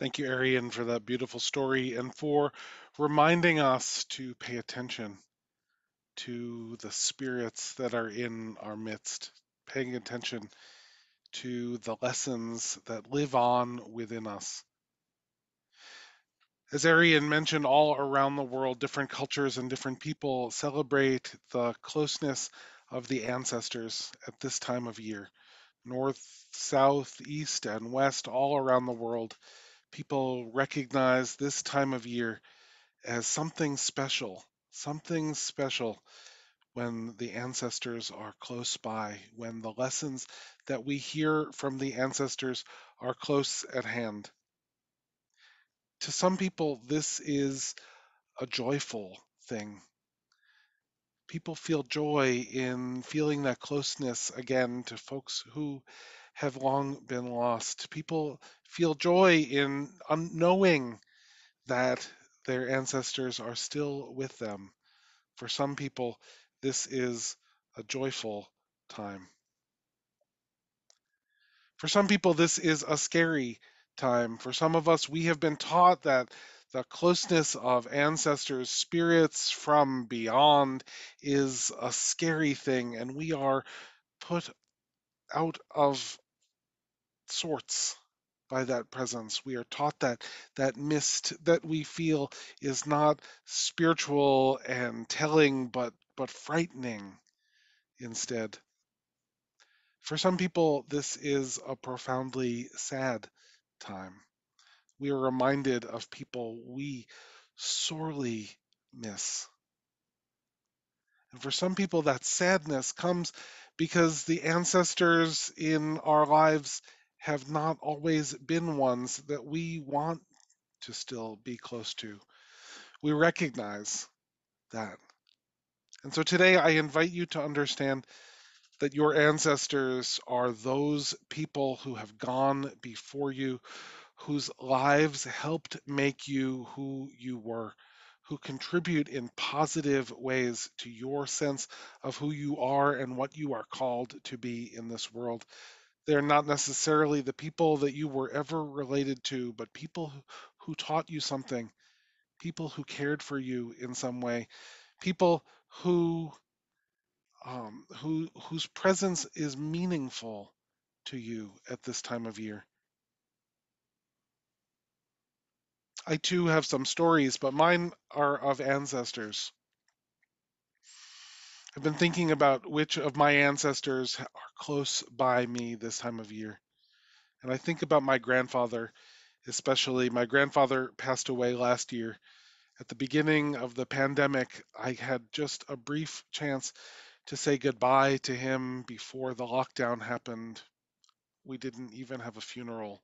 Thank you, Arian, for that beautiful story and for reminding us to pay attention to the spirits that are in our midst, paying attention to the lessons that live on within us. As Arian mentioned, all around the world, different cultures and different people celebrate the closeness of the ancestors at this time of year. North, south, east, and west, all around the world, people recognize this time of year as something special when the ancestors are close by, when the lessons that we hear from the ancestors are close at hand. To some people, this is a joyful thing. People feel joy in feeling that closeness again to folks who have long been lost. People feel joy in knowing that their ancestors are still with them. For some people, this is a joyful time. For some people, this is a scary time. For some of us, we have been taught that the closeness of ancestors, spirits from beyond, is a scary thing, and we are put out of sorts by that presence. We are taught that that mist that we feel is not spiritual and telling, but frightening instead. For some people, this is a profoundly sad time. We are reminded of people we sorely miss. And for some people, that sadness comes because the ancestors in our lives have not always been ones that we want to still be close to. We recognize that. And so today I invite you to understand that your ancestors are those people who have gone before you, whose lives helped make you who you were, who contribute in positive ways to your sense of who you are and what you are called to be in this world. They're not necessarily the people that you were ever related to, but people who taught you something, people who cared for you in some way, people whose presence is meaningful to you at this time of year. I too have some stories, but mine are of ancestors. I've been thinking about which of my ancestors are close by me this time of year. And I think about my grandfather, especially. My grandfather passed away last year. At the beginning of the pandemic, I had just a brief chance to say goodbye to him before the lockdown happened. We didn't even have a funeral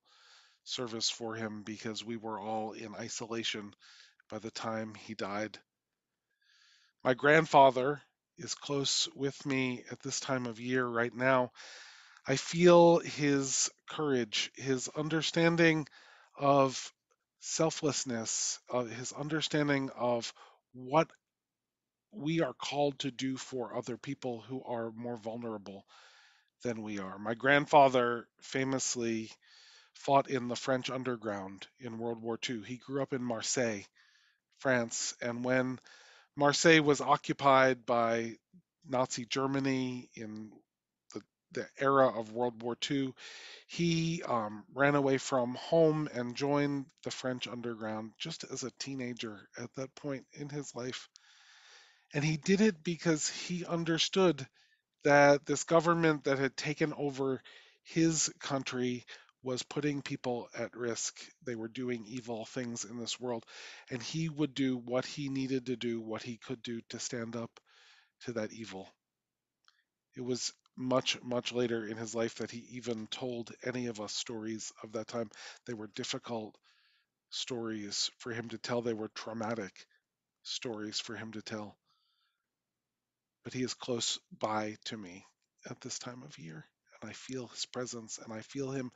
service for him because we were all in isolation by the time he died. My grandfather is close with me at this time of year right now. I feel his courage, his understanding of selflessness, his understanding of what we are called to do for other people who are more vulnerable than we are. My grandfather famously fought in the French underground in World War II. He grew up in Marseille, France, and when Marseille was occupied by Nazi Germany in the era of World War II, he ran away from home and joined the French underground just as a teenager at that point in his life. And he did it because he understood that this government that had taken over his country was putting people at risk. They were doing evil things in this world, and he would do what he needed to do, what he could do to stand up to that evil. It was much, much later in his life that he even told any of us stories of that time. They were difficult stories for him to tell. They were traumatic stories for him to tell. But he is close by to me at this time of year, and I feel his presence, and I feel him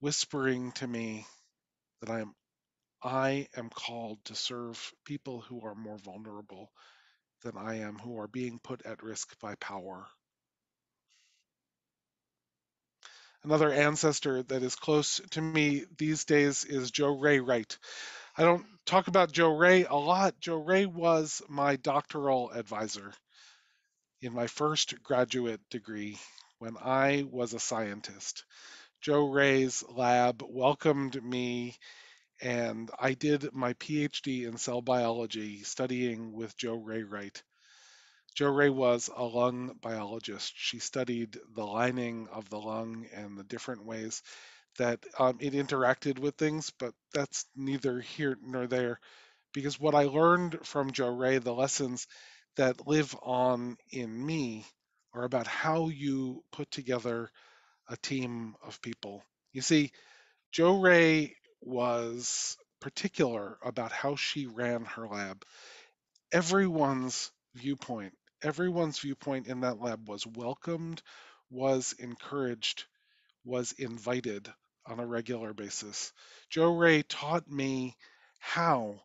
whispering to me that I am called to serve people who are more vulnerable than I am, who are being put at risk by power. Another ancestor that is close to me these days is Jo Rae Wright. I don't talk about Jo Rae a lot. Jo Rae was my doctoral advisor in my first graduate degree when I was a scientist. Jo Rae's lab welcomed me, and I did my PhD in cell biology studying with Jo Rae Wright. Jo Rae was a lung biologist. She studied the lining of the lung and the different ways that it interacted with things, but that's neither here nor there, because what I learned from Jo Rae, the lessons that live on in me, are about how you put together a team of people. You see, Jo Rae was particular about how she ran her lab. Everyone's viewpoint in that lab was welcomed, was encouraged, was invited on a regular basis. Jo Rae taught me how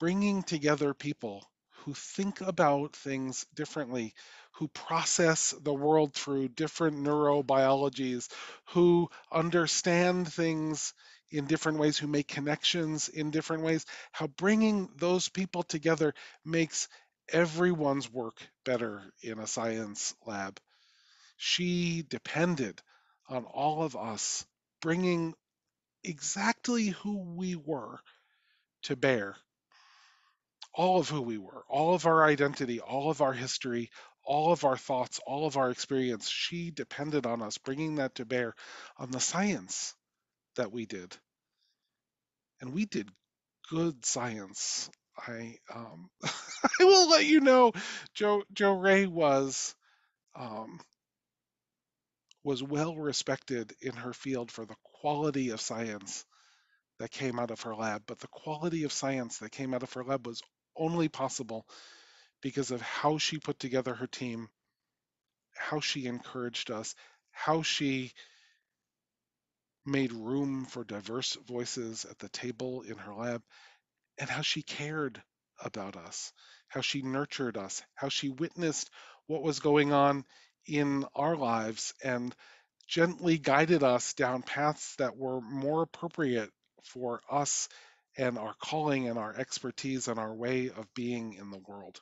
bringing together people who think about things differently, who process the world through different neurobiologies, who understand things in different ways, who make connections in different ways, how bringing those people together makes everyone's work better in a science lab. She depended on all of us bringing exactly who we were to bear. All of who we were, all of our identity, all of our history, all of our thoughts, all of our experience. She depended on us bringing that to bear on the science that we did. And we did good science. I will let you know, Jo Rae was well respected in her field for the quality of science that came out of her lab. But the quality of science that came out of her lab was only possible because of how she put together her team, how she encouraged us, how she made room for diverse voices at the table in her lab, and how she cared about us, how she nurtured us, how she witnessed what was going on in our lives and gently guided us down paths that were more appropriate for us and our calling and our expertise and our way of being in the world.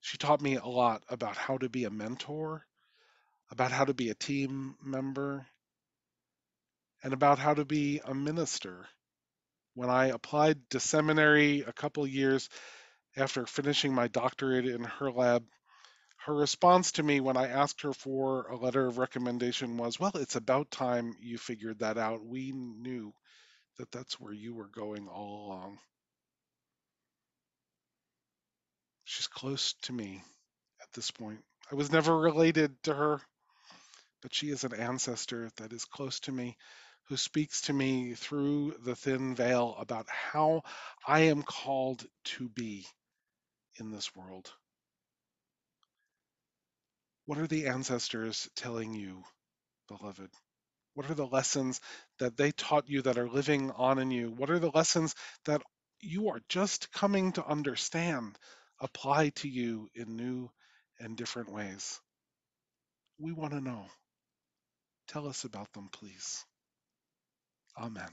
She taught me a lot about how to be a mentor, about how to be a team member, and about how to be a minister. When I applied to seminary a couple years after finishing my doctorate in her lab, her response to me when I asked her for a letter of recommendation was, well, it's about time you figured that out. We knew that that's where you were going all along. She's close to me at this point. I was never related to her, but she is an ancestor that is close to me, who speaks to me through the thin veil about how I am called to be in this world. What are the ancestors telling you, beloved? What are the lessons that they taught you that are living on in you? What are the lessons that you are just coming to understand apply to you in new and different ways? We want to know. Tell us about them, please. Amen.